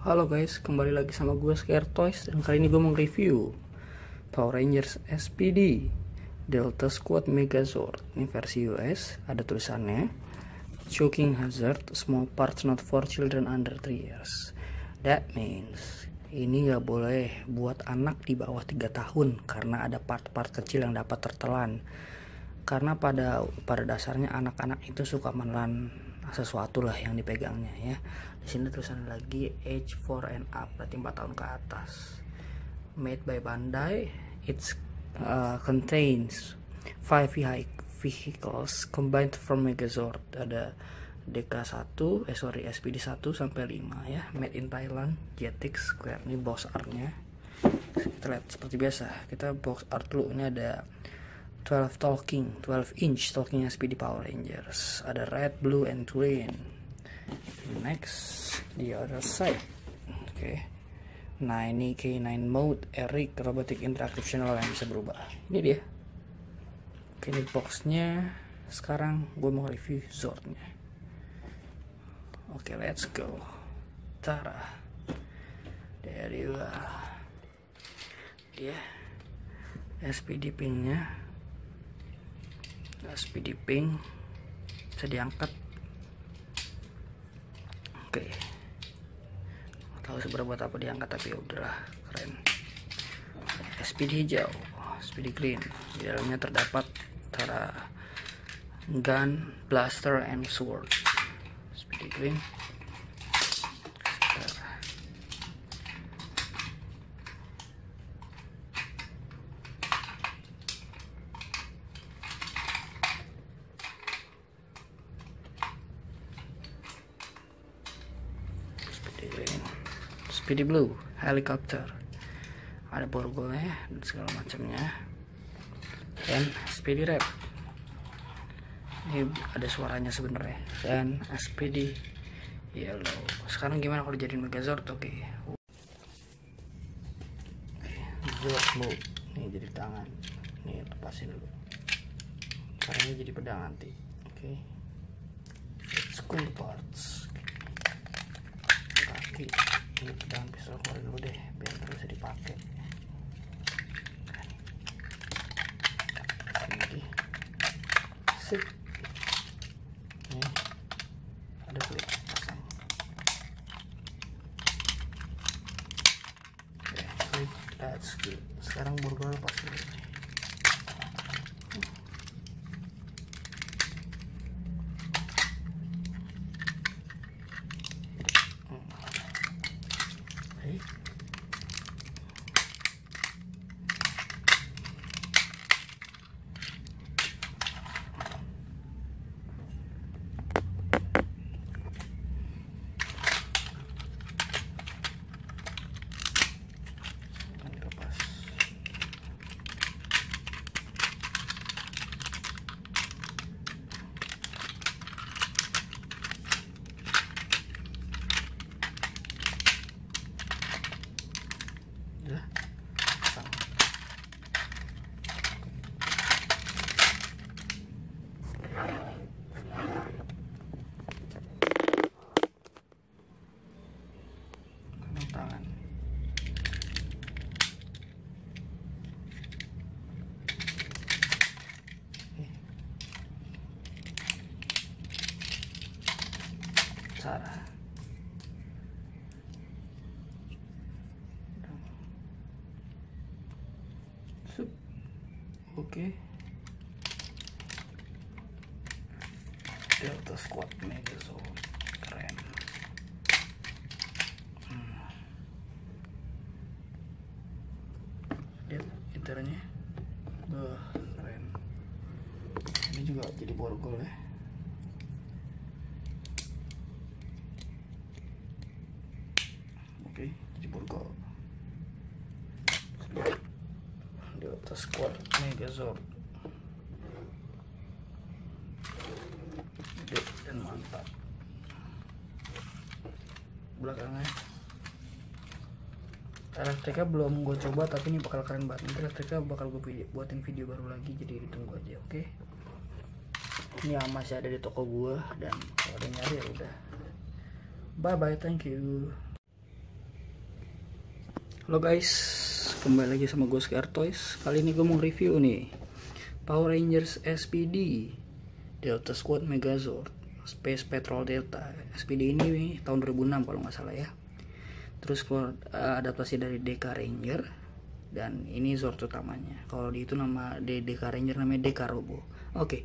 Halo guys, kembali lagi sama gue Scaretoys, dan kali ini gue mau review Power Rangers SPD Delta Squad Megazord. Ini versi US, ada tulisannya Choking Hazard, small parts not for children under 3 years. That means ini gak boleh buat anak di bawah 3 tahun karena ada part-part kecil yang dapat tertelan. Karena pada dasarnya anak-anak itu suka menelan sesuatu lah yang dipegangnya ya. Di sini tulisan lagi age 4 and up, berarti 4 tahun ke atas. Made by Bandai, it's contains 5 vehicles combined from Megazord. Ada SPD 1 sampai 5 ya. Made in Thailand, Jetix. Ini box artnya. Kita lihat seperti biasa. Kita box art dulu. Ini ada 12 inch talking SPD Power Rangers, ada red, blue, and green. Next, the other side. Oke. Nah, ini K9 mode, Eric, robotic interactive channel yang bisa berubah. Ini dia. Oke, ini boxnya. Sekarang gue mau review Zordnya. Oke, let's go. Tara. There you are. Dia SPD pinknya. SPD pink bisa diangkat. Oke, nggak tahu seberapa buat apa diangkat, tapi udahlah, keren. SPD hijau, SPD green. Di dalamnya terdapat antara gun, blaster, and sword. SPD green. SPD blue, helikopter, ada borgolnya dan segala macamnya. Dan SPD red, ini ada suaranya sebenarnya. Dan SPD yellow. Sekarang gimana kalau jadiin Megazord? Oke, Zord move, ini jadi tangan, ini lepasin dulu karena jadi pedang nanti. Oke, school parts, kaki. Ini pedang pisau keluar dulu deh biar terus dipakai. Ini sip, ini ada dulu pasang. Oke, that's good. Sekarang borgol lepas dulu. Sarah. Oke. Delta Squad Megazord, keren. Lihat internya. Keren. Ini juga jadi borgol ya. Jadi borgol Delta Squad Megazord, gede dan mantap. Belakangnya elektriknya belum gue coba, tapi ini bakal keren banget. Nanti elektriknya bakal gue buatin video baru lagi, jadi ditunggu aja. Oke, ini masih ada di toko gue, dan kalau ada nyari ya udah. Bye bye, thank you. Halo guys, kembali lagi sama gue Scaretoys. Kali ini gue mau review nih Power Rangers SPD Delta Squad Megazord Space Patrol Delta. SPD ini tahun 2006 kalau nggak salah ya. Terus keluar adaptasi dari Dekaranger, dan ini Zord utamanya. Kalau di itu nama Dekaranger namanya Dekarobo. Oke.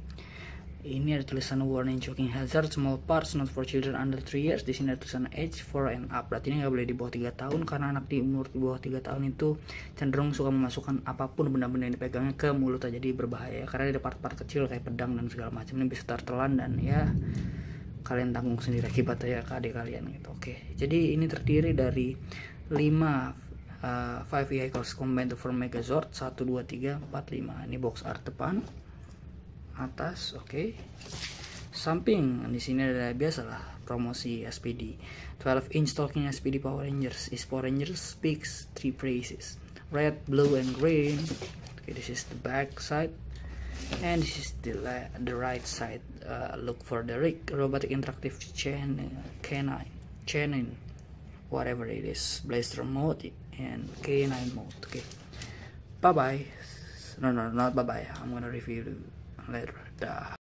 Ini ada tulisan warning choking hazard small parts not for children under 3 years. Di sini ada tulisan age 4 and up. Berarti ini nggak boleh di bawah 3 tahun karena anak di umur di bawah 3 tahun itu cenderung suka memasukkan apapun benda-benda yang dipegangnya ke mulut, jadi berbahaya karena ada part-part kecil kayak pedang dan segala macam yang bisa tertelan, dan ya kalian tanggung sendiri akibatnya ke adik kalian gitu. Oke. Jadi ini terdiri dari 5 vehicles combined to form Megazord 1 2 3 4 5. Ini box art depan. Atas, oke. Samping di sini ada biasalah promosi SPD. 12 inch talking SPD Power Rangers is Power Rangers speaks 3 phrases. Red, blue and green. Okay, this is the back side and this is the right side. Look for the rig, robotic interactive chain canine chain whatever it is. Blaster mode and canine mode. Okay. Bye bye. No, not bye bye. I'm gonna review later.